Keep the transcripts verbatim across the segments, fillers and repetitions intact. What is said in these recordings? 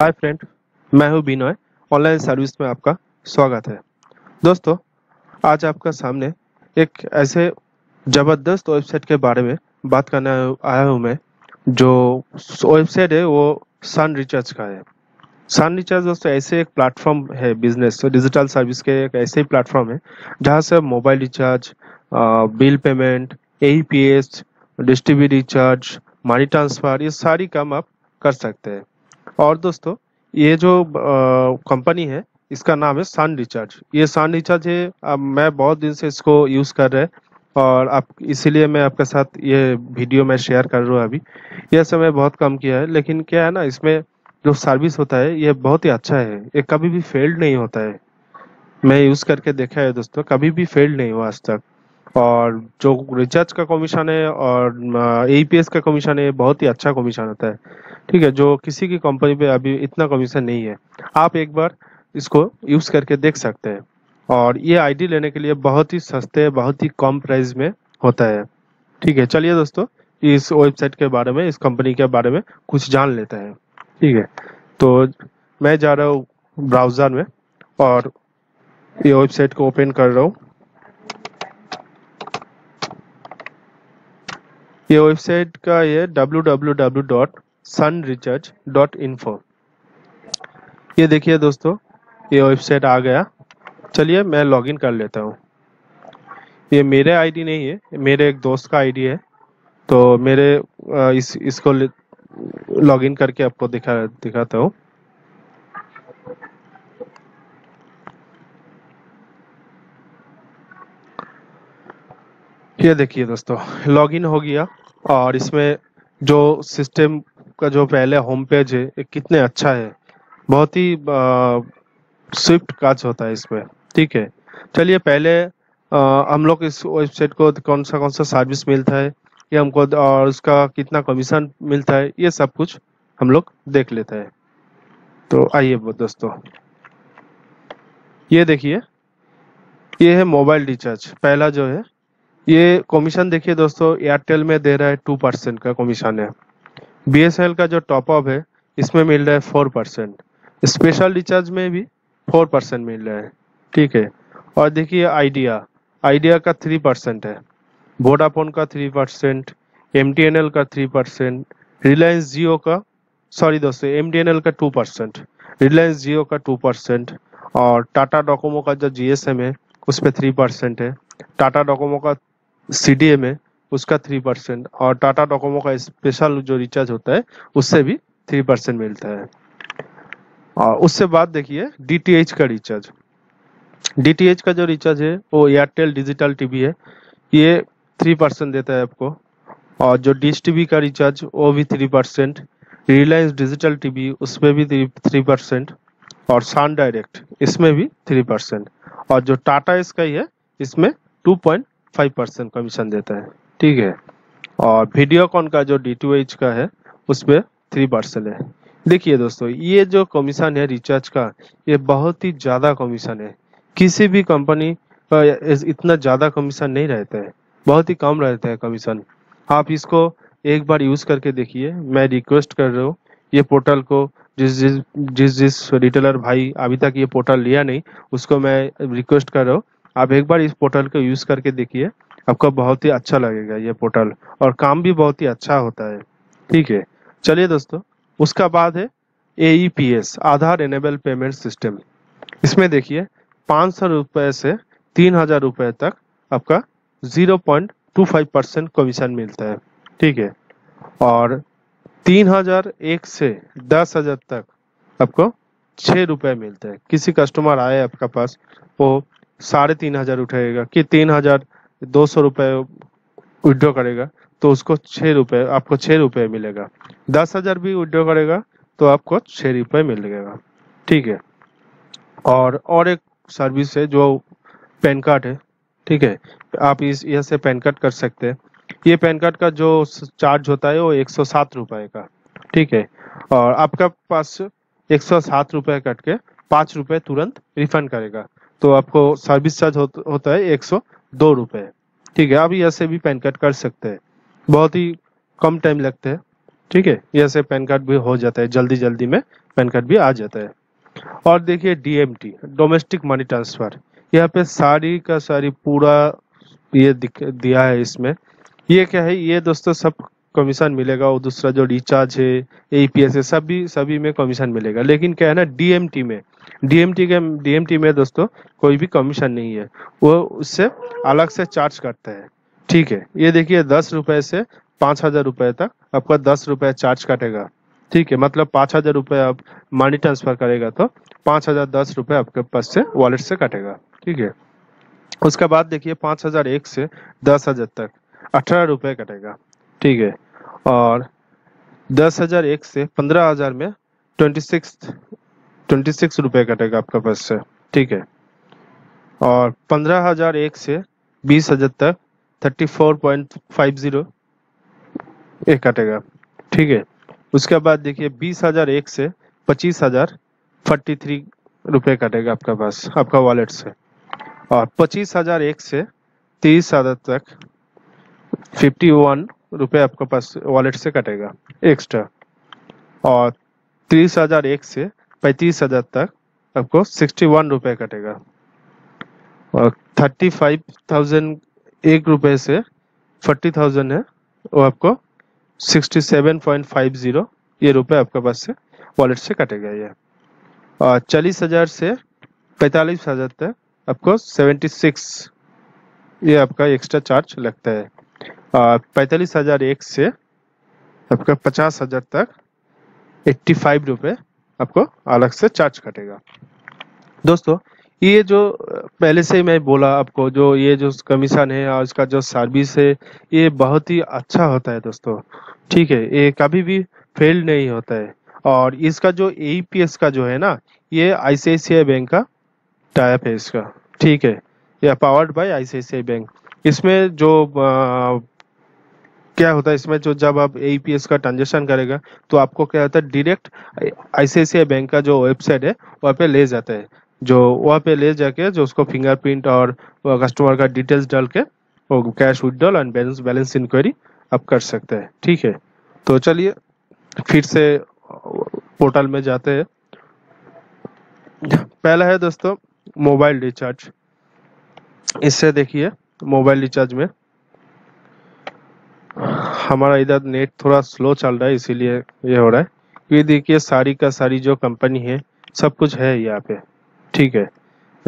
Hi friend, मैं हूं Binoy. Online service में आपका स्वागत है। दोस्तों, आज आपका सामने एक ऐसे ज़बरदस्त वेबसाइट के बारे में बात करने आया हूं मैं। जो वेबसाइट है वो सैन रिचार्ज का है। सैन रिचार्ज दोस्तों ऐसे एक प्लेटफॉर्म है, बिजनेस डिजिटल सर्विस के एक ऐसे प्लेटफॉर्म है जहाँ से mobile recharge, bill payment, A E P S, dish T V recharge, money transfer, ये सारी काम आप कर सकते हैं। और दोस्तों ये जो कंपनी है इसका नाम है सैन रिचार्ज। ये सैन रिचार्ज है, अब मैं बहुत दिन से इसको यूज़ कर रहे और आप इसीलिए मैं आपके साथ ये वीडियो मैं शेयर कर रहा हूँ। अभी यह समय बहुत कम किया है, लेकिन क्या है ना, इसमें जो सर्विस होता है ये बहुत ही अच्छा है। ये कभी भी फेल्ड नहीं होता है। मैं यूज़ करके देखा है दोस्तों, कभी भी फेल्ड नहीं हुआ आज तक। और जो रिचार्ज का कमीशन है और ए ई पी एस का कमीशन है, बहुत ही अच्छा कमीशन होता है, ठीक है, जो किसी की कंपनी पे अभी इतना कमीशन नहीं है। आप एक बार इसको यूज़ करके देख सकते हैं। और ये आईडी लेने के लिए बहुत ही सस्ते, बहुत ही कम प्राइस में होता है, ठीक है। चलिए दोस्तों, इस वेबसाइट के बारे में, इस कंपनी के बारे में कुछ जान लेते हैं, ठीक है। तो मैं जा रहा हूँ ब्राउज़र में और ये वेबसाइट को ओपन कर रहा हूँ। ये वेबसाइट का ये W W W dot sun recharge dot info. ये देखिए दोस्तों, ये वेबसाइट आ गया। चलिए मैं लॉगिन कर लेता हूँ। ये मेरे आईडी नहीं है, मेरे एक दोस्त का आईडी है। तो मेरे इस इसको लॉगिन करके आपको दिखा दिखाता हूँ। ये देखिए दोस्तों, लॉगिन हो गया। और इसमें जो सिस्टम का जो पहले होम पेज है ये कितने अच्छा है, बहुत ही स्विफ्ट काज होता है इसमें, ठीक है। चलिए पहले आ, हम लोग इस वेबसाइट को कौन सा कौन सा सर्विस मिलता है ये हमको, और उसका कितना कमीशन मिलता है, ये सब कुछ हम लोग देख लेते हैं। तो आइए दोस्तों, ये देखिए, ये है मोबाइल रिचार्ज। पहला जो है ये कमीशन देखिए दोस्तों, एयरटेल में दे रहा है टू परसेंट का कमीशन है। बी एस एन एल का जो टॉपअप है इसमें मिल रहा है फोर परसेंट। स्पेशल रिचार्ज में भी फोर परसेंट मिल रहा है, ठीक है। और देखिए आइडिया आइडिया का थ्री परसेंट है, वोडाफोन का three percent, M T N L का थ्री परसेंट, रिलायंस जियो का सॉरी दोस्तों एम टी एन एल का टू परसेंट, रिलायंस जियो का टू परसेंट। और टाटा डोकोमो का जो जी एस एम है उस पर थ्री परसेंट है, टाटा डोकोमो का सी डी एम है उसका थ्री परसेंट, और टाटा डोकोमो का स्पेशल जो रिचार्ज होता है उससे भी थ्री परसेंट मिलता है। और उससे बाद देखिए डी टी एच का रिचार्ज। डी टी एच का जो रिचार्ज है वो एयरटेल डिजिटल टी वी है, ये थ्री परसेंट देता है आपको। और जो डिश टी वी का रिचार्ज वो भी three percent, Reliance digital T V उसमें भी थ्री परसेंट, और सन डायरेक्ट इसमें भी थ्री परसेंट। और जो टाटा इसका ही है इसमें two point five percent commission देता है, ठीक है। और वीडियोकॉन का जो डी टी एच का है उस पर थ्री परसेंट है। देखिए दोस्तों, ये जो कमीशन है रिचार्ज का, ये बहुत ही ज़्यादा कमीशन है। किसी भी कंपनी का इतना ज़्यादा कमीशन नहीं रहता है, बहुत ही कम रहता है कमीशन। आप इसको एक बार यूज़ करके देखिए। मैं रिक्वेस्ट कर रहा हूँ ये पोर्टल को, जिस जिस जिस जिस रिटेलर भाई अभी तक ये पोर्टल लिया नहीं उसको मैं रिक्वेस्ट कर रहा हूँ, आप एक बार इस पोर्टल को यूज़ करके देखिए, आपको बहुत ही अच्छा लगेगा ये पोर्टल। और काम भी बहुत ही अच्छा होता है, ठीक है। चलिए दोस्तों, उसका बाद है A E P S, Aadhaar enable payment system. इसमें देखिए पाँच सौ रुपये से तीन हज़ार रुपये तक आपका zero point two five percent commission मिलता है, ठीक है। और तीन हज़ार एक से दस हज़ार तक आपको छः रुपये मिलता है। किसी कस्टमर आए आपका पास, वो साढ़े तीन हज़ार उठाएगा कि तीन हज़ार दो सौ रुपये विड्रॉ करेगा, तो उसको छः रुपये आपको छः रुपये मिलेगा। दस हज़ार भी विड्रॉ करेगा तो आपको छः रुपये मिलेगा, ठीक है। और और एक सर्विस है जो पैन कार्ड है, ठीक है। आप इस यहाँ से पैन कार्ड कर सकते हैं। ये पैन कार्ड का जो चार्ज होता है वो एक सौ सात रुपये का, ठीक है। और आपका पास एक सौ सात रुपये कट के पाँच रुपये तुरंत रिफंड करेगा, तो आपको सर्विस चार्ज हो, होता है एक सौ दो रुपये, ठीक है। आप यहाँ से भी पैन कार्ड कर सकते हैं, बहुत ही कम टाइम लगता है, ठीक है। यहाँ से पैन कार्ड भी हो जाता है, जल्दी जल्दी में पैन कार्ड भी आ जाता है। और देखिए डीएमटी डोमेस्टिक मनी ट्रांसफर, यहाँ पे सारी का सारी पूरा ये दिया है। इसमें ये क्या है, ये दोस्तों सब कमीशन मिलेगा। और दूसरा जो रिचार्ज है, एईपीएस है, सभी सभी में कमीशन मिलेगा। लेकिन क्या है ना, डीएमटी में डीएमटी के डीएमटी में दोस्तों कोई भी कमीशन नहीं है, वो उससे अलग से चार्ज करता है। ठीक है, ये देखिए दस रुपये से पाँच हज़ार रुपये तक आपका दस रुपये चार्ज कटेगा। ठीक है, मतलब पाँच हज़ार रुपये आप मनी ट्रांसफ़र करेगा तो पाँच हज़ार दस रुपये आपके पास से वॉलेट से कटेगा। ठीक है, उसके बाद देखिए पाँच हज़ार एक से दस हज़ार तक अठारह रुपये कटेगा। ठीक है, और दस हज़ार एक से पंद्रह हज़ार में ट्वेंटी सिक्स ट्वेंटी सिक्स रुपये कटेगा आपके पास से। ठीक है, और पंद्रह हज़ार एक से बीस हज़ार तक thirty four point five zero एक कटेगा। ठीक है, उसके बाद देखिए बीस हज़ार एक से पच्चीस हज़ार फोर्टी थ्री रुपये कटेगा आपका पास आपका वॉलेट से। और पच्चीस हज़ार एक से तीस हज़ार तक फिफ्टी वन रुपये आपके पास वॉलेट से कटेगा एक्स्ट्रा। और तीस हज़ार एक से पैंतीस हज़ार तक आपको सिक्सटी वन रुपये कटेगा। और थर्टी फाइव थाउजेंड एक रुपये से फोर्टी थाउजेंड है, वो आपको sixty seven point five zero ये रुपये आपके पास से वॉलेट से कटेगा। ये और चालीस हज़ार से पैंतालीस हज़ार तक आपको सेवेंटी सिक्स ये आपका एक्स्ट्रा चार्ज लगता है। और पैंतालीस हज़ार एक से आपका पचास हज़ार तक एट्टी फाइव रुपये आपको अलग से चार्ज कटेगा। दोस्तों ये जो पहले से ही मैं बोला आपको, जो ये जो कमीशन है और इसका जो सर्विस है ये बहुत ही अच्छा होता है दोस्तों। ठीक है, ये कभी भी फेल नहीं होता है। और इसका जो एईपीएस का जो है ना, ये आईसीआईसीआई बैंक का टाई अप है इसका। ठीक है, या पावर्ड बाय आईसीआईसीआई बैंक। इसमें जो आ, क्या होता है, इसमें जो जब आप एईपीएस का ट्रांजेक्शन करेगा तो आपको क्या होता है, डायरेक्ट आईसीआईसीआई बैंक का जो वेबसाइट है वहाँ पे ले जाता है। जो वहाँ पे ले जाके जो उसको फिंगरप्रिंट और कस्टमर का डिटेल्स डाल के वो cash withdrawal and balance balance enquiry आप कर सकते हैं। ठीक है, तो चलिए फिर से पोर्टल में जाते हैं। पहला है दोस्तों मोबाइल रिचार्ज। इससे देखिए मोबाइल रिचार्ज में हमारा इधर नेट थोड़ा स्लो चल रहा है, इसीलिए ये हो रहा है। ये देखिए सारी का सारी जो कंपनी है सब कुछ है यहाँ पे। ठीक है,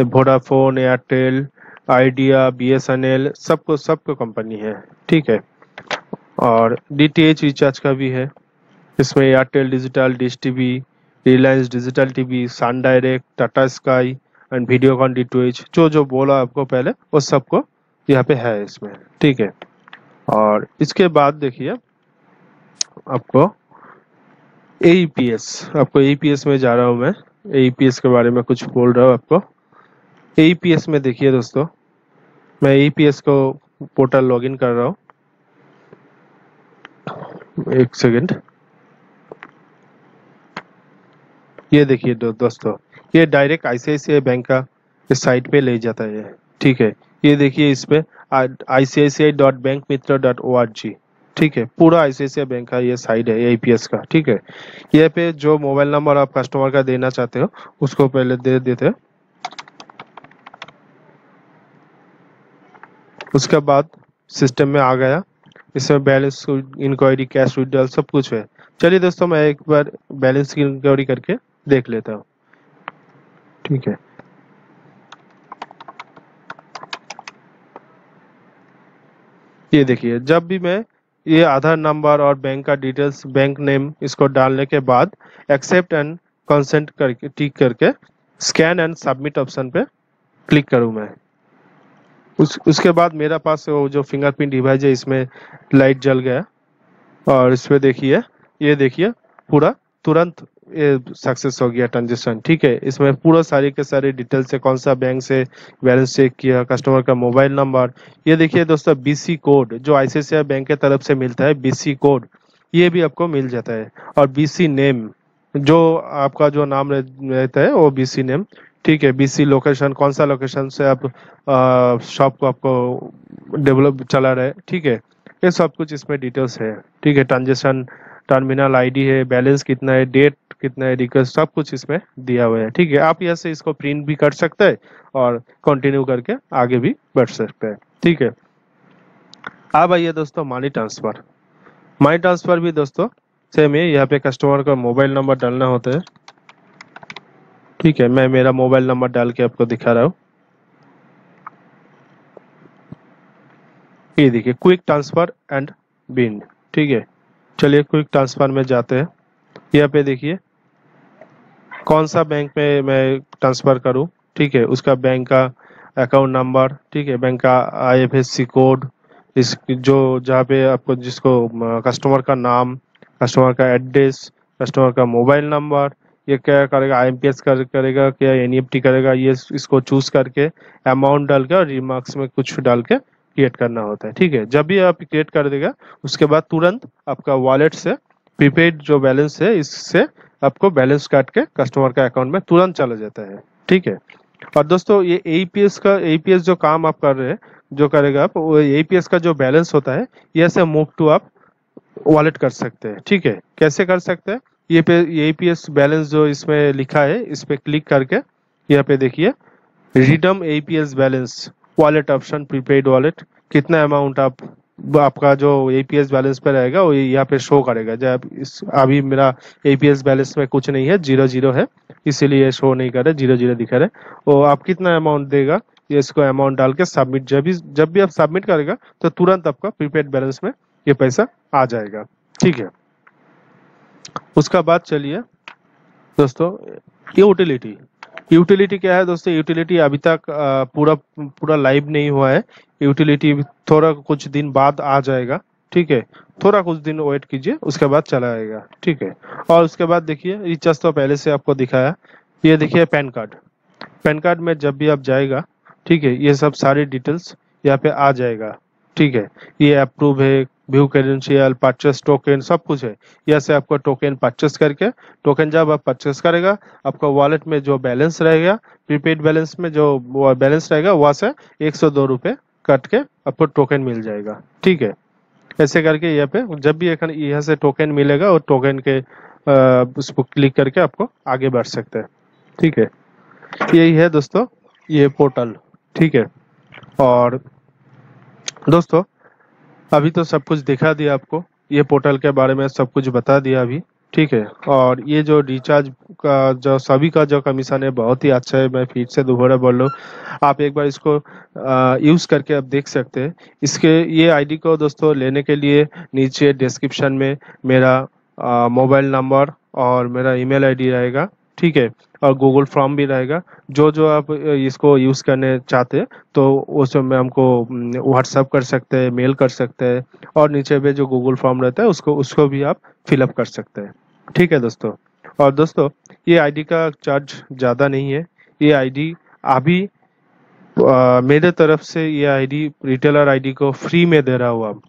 वोडाफोन, एयरटेल, आइडिया, बीएसएनएल, सबको सबको कंपनी है। ठीक है, और डीटीएच रिचार्ज का भी है इसमें। Airtel digital, dish TV, Reliance digital TV, Sun Direct, Tata Sky and Videocon DTH, जो जो बोला आपको पहले वो सबको यहाँ पे है इसमें। ठीक है, और इसके बाद देखिए आपको एईपीएस, आपको एईपीएस में जा रहा हूँ मैं, एईपीएस के बारे में कुछ बोल रहा हूँ आपको। एईपीएस में देखिए दोस्तों, मैं एईपीएस को पोर्टल लॉगिन कर रहा हूँ, एक सेकेंड। ये देखिए दो, दोस्तों ये डायरेक्ट आईसीआईसीआई बैंक का इस साइट पे ले जाता है। ठीक है, ये देखिए इस पे I C I C I dot bank Mitra dot O R G. ठीक है, पूरा आईसीआईसीआई बैंक का ये साइट है एईपीएस का। ठीक है, ये पे जो मोबाइल नंबर आप कस्टमर का देना चाहते हो उसको पहले दे देते हैं। उसके बाद सिस्टम में आ गया, इसमें बैलेंस इंक्वायरी, कैश विड्रॉल सब कुछ है। चलिए दोस्तों मैं एक बार बैलेंस की इंक्वायरी करके देख लेता हूँ। ठीक है, ये देखिए जब भी मैं ये आधार नंबर और बैंक का डिटेल्स, बैंक नेम इसको डालने के बाद एक्सेप्ट एंड कंसेंट करके टिक करके स्कैन एंड सबमिट ऑप्शन पे क्लिक करूँ मैं, उस उसके बाद मेरा पास वो जो फिंगरप्रिंट डिवाइस है इसमें लाइट जल गया। और इसमें देखिए, ये देखिए पूरा तुरंत ये सक्सेस हो गया ट्रांजेक्शन। ठीक है, इसमें पूरा सारी के सारे डिटेल से कौन सा बैंक से बैलेंस चेक किया, कस्टमर का मोबाइल नंबर। ये देखिए दोस्तों बीसी कोड जो आईसीआईसीआई बैंक के तरफ से मिलता है, बीसी कोड ये भी आपको मिल जाता है। और बीसी नेम जो आपका जो नाम रहता है वो बीसी नेम। ठीक है, बीसी लोकेशन, कौन सा लोकेशन से आप शॉप को आपको डेवलप चला रहे। ठीक है, ये सब कुछ इसमें डिटेल्स है। ठीक है, ट्रांजेक्शन टर्मिनल आईडी है, बैलेंस कितना है, डेट कितना है, रिक्वेस्ट, सब कुछ इसमें दिया हुआ है। ठीक है, आप यहाँ से इसको प्रिंट भी कर सकते हैं और कंटिन्यू करके आगे भी बढ़ सकते हैं। ठीक है, अब आइए दोस्तों मनी ट्रांसफर। मनी ट्रांसफर भी दोस्तों सेम है, यहाँ पे कस्टमर का मोबाइल नंबर डालना होता है। ठीक है, मैं मेरा मोबाइल नंबर डाल के आपको दिखा रहा हूँ। ये देखिए, क्विक ट्रांसफर एंड बिन। ठीक है, चलिए क्विक ट्रांसफर में जाते हैं। यहाँ पे देखिए कौन सा बैंक में मैं ट्रांसफर करूँ। ठीक है, उसका बैंक का अकाउंट नंबर, ठीक है, बैंक का I F S C code, इस जो जहाँ पे आपको जिसको कस्टमर का नाम, कस्टमर का एड्रेस, कस्टमर का मोबाईल नंबर, ये क्या करेगा, आई एम पी एस कर, करेगा क्या एन ई एफ टी करेगा, ये इसको चूज करके अमाउंट डाल के और रिमार्क्स में कुछ डाल के क्रिएट करना होता है। ठीक है, जब भी आप क्रिएट कर देगा उसके बाद तुरंत आपका वॉलेट से प्रीपेड जो बैलेंस है इससे आपको बैलेंस काट के कस्टमर का अकाउंट में तुरंत चला जाता है। ठीक है, और दोस्तों ये ए ई पी एस का ए ई पी एस जो काम आप कर रहे हैं, जो करेगा आप, वो ए ई पी एस का जो बैलेंस होता है ये से मूव टू आप वॉलेट कर सकते हैं। ठीक है, कैसे कर सकते हैं, ये पे A E P S balance जो इसमें लिखा है इस पर क्लिक करके यहाँ पे देखिए redeem A E P S balance wallet option prepaid wallet, कितना अमाउंट आप आपका जो A E P S balance पे रहेगा वो यहाँ पे शो करेगा। जब इस अभी मेरा A E P S balance में कुछ नहीं है, जीरो जीरो है, इसीलिए शो नहीं कर रहे, जीरो जीरो दिखा रहे। वो आप कितना अमाउंट देगा ये इसको अमाउंट डाल के सबमिट, जब भी जब भी आप सबमिट करेगा तो तुरंत आपका प्रीपेड बैलेंस में ये पैसा आ जाएगा। ठीक है, उसका बाद चलिए दोस्तों यूटिलिटी। यूटिलिटी क्या है दोस्तों, यूटिलिटी अभी तक पूरा पूरा लाइव नहीं हुआ है, यूटिलिटी थोड़ा कुछ दिन बाद आ जाएगा। ठीक है, थोड़ा कुछ दिन वेट कीजिए, उसके बाद चला आएगा। ठीक है, और उसके बाद देखिए रिचार्ज तो पहले से आपको दिखाया। ये देखिए पैन कार्ड, पैन कार्ड में जब भी आप जाएगा, ठीक है, ये सब सारी डिटेल्स यहाँ पे आ जाएगा। ठीक है, ये अप्रूव है, व्यू क्रेडेंशियल, परचेस टोकन, सब कुछ है। यहाँ से आपको टोकन परचेस करके, टोकन जब आप परचेस करेगा आपका वॉलेट में जो बैलेंस रहेगा, प्रीपेड बैलेंस में जो बैलेंस रहेगा वहाँ से एक सौ दो रुपये कट के आपको टोकन मिल जाएगा। ठीक है, ऐसे करके यहाँ पे जब भी यहाँ से टोकन मिलेगा और टोकन के आ, उसको क्लिक करके आपको आगे बढ़ सकते हैं। ठीक है, यही है दोस्तों ये पोर्टल। ठीक है, और दोस्तों अभी तो सब कुछ दिखा दिया आपको, ये पोर्टल के बारे में सब कुछ बता दिया अभी। ठीक है, और ये जो रिचार्ज का जो सभी का जो कमीशन है बहुत ही अच्छा है, मैं फिर से दोबारा बोल रहा हूँ, आप एक बार इसको यूज़ करके आप देख सकते हैं। इसके ये आईडी को दोस्तों लेने के लिए नीचे डिस्क्रिप्शन में मेरा मोबाइल नंबर और मेरा ईमेल आईडी रहेगा। ठीक है, और गूगल फॉर्म भी रहेगा, जो जो आप इसको यूज़ करने चाहते हैं तो उसमें हमको व्हाट्सअप कर सकते हैं, मेल कर सकते हैं, और नीचे पे जो गूगल फॉर्म रहता है उसको उसको भी आप फिलअप कर सकते हैं। ठीक है दोस्तों, और दोस्तों ये आईडी का चार्ज ज़्यादा नहीं है। ये आईडी अभी आ, मेरे तरफ से ये आईडी रिटेलर आईडी को फ्री में दे रहा हूँ आप।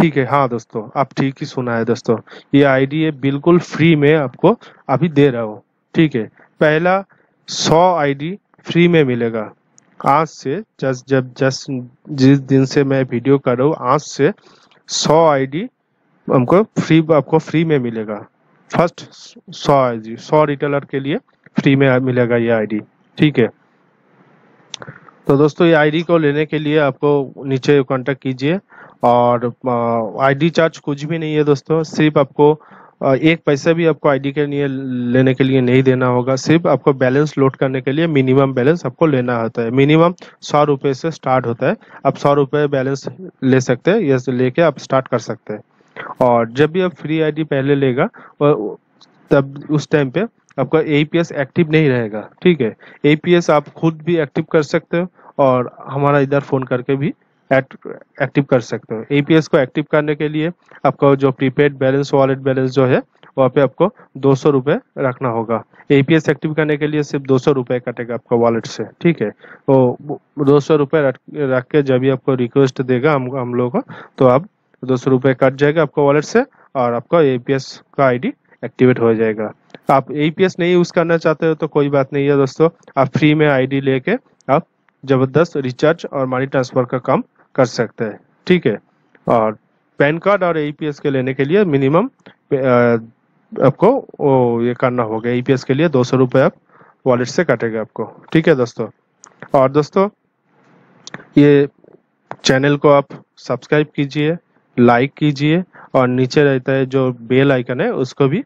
ठीक है, हाँ दोस्तों आप ठीक ही सुना है दोस्तों, ये आईडी बिल्कुल फ्री में आपको अभी दे रहा हूँ। ठीक है, पहला सौ आईडी फ्री में मिलेगा आज से, जस्ट जब जस्ट जिस दिन से मैं वीडियो कर रहा हूँ आज से सौ आईडी हमको फ्री आपको फ्री में मिलेगा। फर्स्ट सौ आईडी सौ रिटेलर के लिए फ्री में मिलेगा ये आईडी। ठीक है, तो दोस्तों ये आईडी को लेने के लिए आपको नीचे कॉन्टेक्ट कीजिए, और आईडी चार्ज कुछ भी नहीं है दोस्तों, सिर्फ आपको एक पैसा भी आपको आईडी के लिए लेने के लिए नहीं देना होगा। सिर्फ आपको बैलेंस लोड करने के लिए मिनिमम बैलेंस आपको लेना होता है, मिनिमम सौ रुपये से स्टार्ट होता है। आप सौ रुपये बैलेंस ले सकते हैं, ये लेके आप स्टार्ट कर सकते हैं। और जब भी आप फ्री आईडी पहले लेगा तब उस टाइम पे आपका A E P S active नहीं रहेगा। ठीक है, ए ई पी एस आप खुद भी एक्टिव कर सकते हो और हमारा इधर फ़ोन करके भी एक्टिव कर सकते हो। ए ई पी एस को एक्टिव करने के लिए आपका जो प्रीपेड बैलेंस वॉलेट बैलेंस जो है वहाँ पे आपको दो सौ रुपये रखना होगा। A E P S active करने के लिए सिर्फ दो सौ रुपये कटेगा आपका वॉलेट से। ठीक है, तो दो सौ रुपये रख के जब भी आपको रिक्वेस्ट देगा हम हम लोगों को, तो आप दो सौ रुपये कट जाएगा आपका वॉलेट से और आपका ए ई पी एस का आईडी एक्टिवेट हो जाएगा। आप ए ई पी एस नहीं यूज़ करना चाहते हो तो कोई बात नहीं है दोस्तों, आप फ्री में आईडी लेके आप ज़बरदस्त रिचार्ज और मनी ट्रांसफ़र का काम कर सकते हैं। ठीक है, और पैन कार्ड और ए ई पी एस के लेने के लिए मिनिमम आपको ओ, ये करना होगा। ईपीएस के लिए दो सौ रुपये आप वॉलेट से काटेगा आपको। ठीक है दोस्तों, और दोस्तों ये चैनल को आप सब्सक्राइब कीजिए, लाइक कीजिए और नीचे रहता है जो बेल आइकन है उसको भी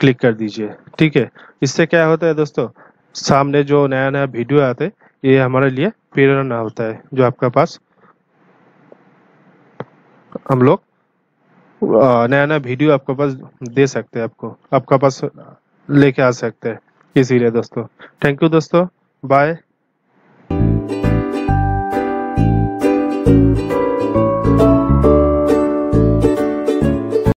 क्लिक कर दीजिए। ठीक है, इससे क्या होता है दोस्तों, सामने जो नया नया वीडियो आते हैं ये हमारे लिए प्रेरणा होता है, जो आपके पास हम लोग नया नया वीडियो आपके पास दे सकते हैं, आपको आपके पास लेके आ सकते हैं। इसीलिए दोस्तों थैंक यू दोस्तों, बाय।